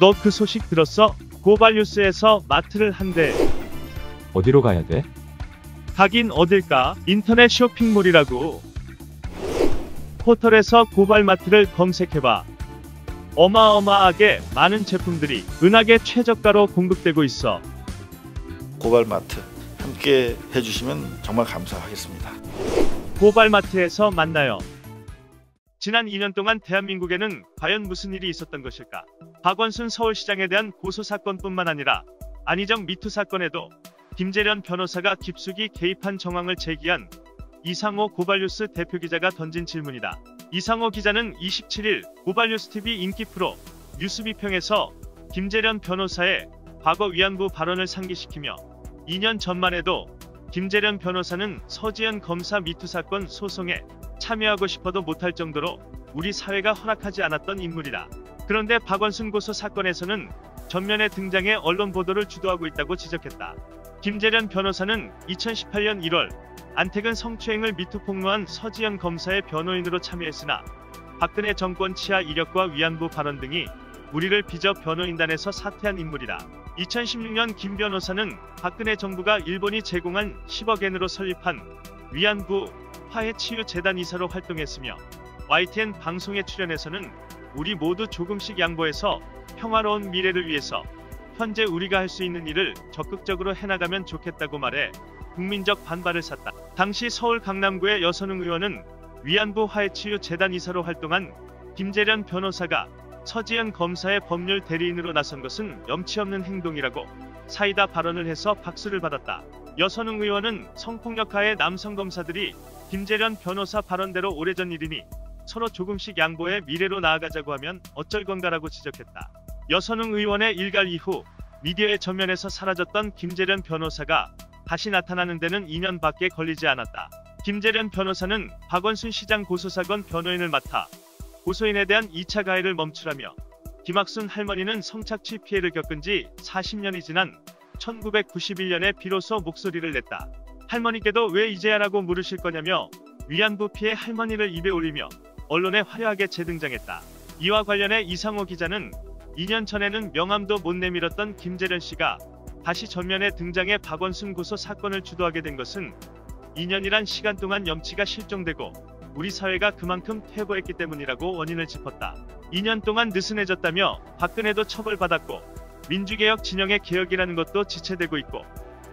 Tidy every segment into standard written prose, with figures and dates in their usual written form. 너 그 소식 들었어? 고발뉴스에서 마트를 한대. 어디로 가야 돼? 가긴 어딜까? 인터넷 쇼핑몰이라고. 포털에서 고발마트를 검색해봐. 어마어마하게 많은 제품들이 은하계 최저가로 공급되고 있어. 고발마트 함께 해주시면 정말 감사하겠습니다. 고발마트에서 만나요. 지난 2년 동안 대한민국에는 과연 무슨 일이 있었던 것일까? 박원순 서울시장에 대한 고소사건뿐만 아니라 안희정 미투 사건에도 김재련 변호사가 깊숙이 개입한 정황을 제기한 이상호 고발뉴스 대표기자가 던진 질문이다. 이상호 기자는 27일 고발뉴스TV 인기 프로 뉴스비평에서 김재련 변호사의 과거 위안부 발언을 상기시키며 2년 전만 해도 김재련 변호사는 서지현 검사 미투 사건 소송에 참여하고 싶어도 못할 정도로 우리 사회가 허락하지 않았던 인물이다. 그런데 박원순 고소 사건에서는 전면에 등장해 언론 보도를 주도하고 있다고 지적했다. 김재련 변호사는 2018년 1월 안태근 성추행을 미투 폭로한 서지현 검사의 변호인으로 참여했으나 박근혜 정권 치하 이력과 위안부 발언 등이 물의를 빚어 변호인단에서 사퇴한 인물이다. 2016년 김 변호사는 박근혜 정부가 일본이 제공한 10억 엔으로 설립한 위안부 화해치유재단 이사로 활동했으며 YTN 방송에 출연해서는 우리 모두 조금씩 양보해서 평화로운 미래를 위해서 현재 우리가 할 수 있는 일을 적극적으로 해나가면 좋겠다고 말해 국민적 반발을 샀다. 당시 서울 강남구의 여선흥 의원은 위안부 화해치유재단 이사로 활동한 김재련 변호사가 서지현 검사의 법률 대리인으로 나선 것은 염치없는 행동이라고 사이다 발언을 해서 박수를 받았다. 여선흥 의원은 성폭력 하의 남성 검사들이 김재련 변호사 발언대로 오래전 일이니 서로 조금씩 양보해 미래로 나아가자고 하면 어쩔 건가라고 지적했다. 여선흥 의원의 일갈 이후 미디어의 전면에서 사라졌던 김재련 변호사가 다시 나타나는 데는 2년밖에 걸리지 않았다. 김재련 변호사는 박원순 시장 고소사건 변호인을 맡아 고소인에 대한 2차 가해를 멈추라며 김학순 할머니는 성착취 피해를 겪은 지 40년이 지난 1991년에 비로소 목소리를 냈다. 할머니께도 왜 이제야라고 물으실 거냐며 위안부 피해 할머니를 입에 올리며 언론에 화려하게 재등장했다. 이와 관련해 이상호 기자는 2년 전에는 명함도 못 내밀었던 김재련 씨가 다시 전면에 등장해 박원순 고소 사건을 주도하게 된 것은 2년이란 시간 동안 염치가 실종되고 우리 사회가 그만큼 퇴보했기 때문이라고 원인을 짚었다. 2년 동안 느슨해졌다며 박근혜도 처벌받았고 민주개혁 진영의 개혁이라는 것도 지체되고 있고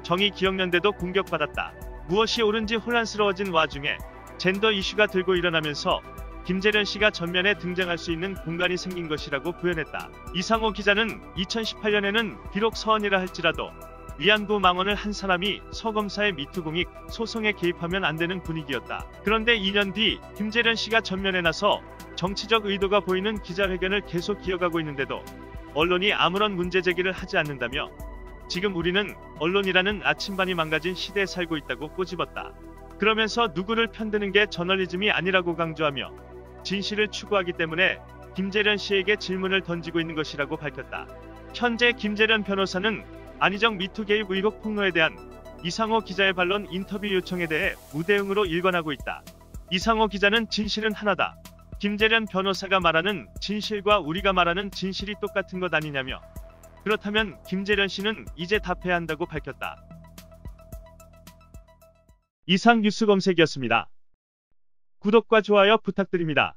정의기억연대도 공격받았다. 무엇이 옳은지 혼란스러워진 와중에 젠더 이슈가 들고 일어나면서 김재련 씨가 전면에 등장할 수 있는 공간이 생긴 것이라고 부연했다. 이상호 기자는 2018년에는 비록 서원이라 할지라도 위안부 망언을 한 사람이 서 검사의 미투공익 소송에 개입하면 안 되는 분위기였다. 그런데 2년 뒤 김재련 씨가 전면에 나서 정치적 의도가 보이는 기자회견을 계속 이어가고 있는데도 언론이 아무런 문제 제기를 하지 않는다며 지금 우리는 언론이라는 아침반이 망가진 시대에 살고 있다고 꼬집었다. 그러면서 누구를 편드는 게 저널리즘이 아니라고 강조하며 진실을 추구하기 때문에 김재련 씨에게 질문을 던지고 있는 것이라고 밝혔다. 현재 김재련 변호사는 안희정 미투 개입 의혹 폭로에 대한 이상호 기자의 반론 인터뷰 요청에 대해 무대응으로 일관하고 있다. 이상호 기자는 진실은 하나다. 김재련 변호사가 말하는 진실과 우리가 말하는 진실이 똑같은 것 아니냐며 그렇다면 김재련 씨는 이제 답해야 한다고 밝혔다. 이상 뉴스 검색이었습니다. 구독과 좋아요 부탁드립니다.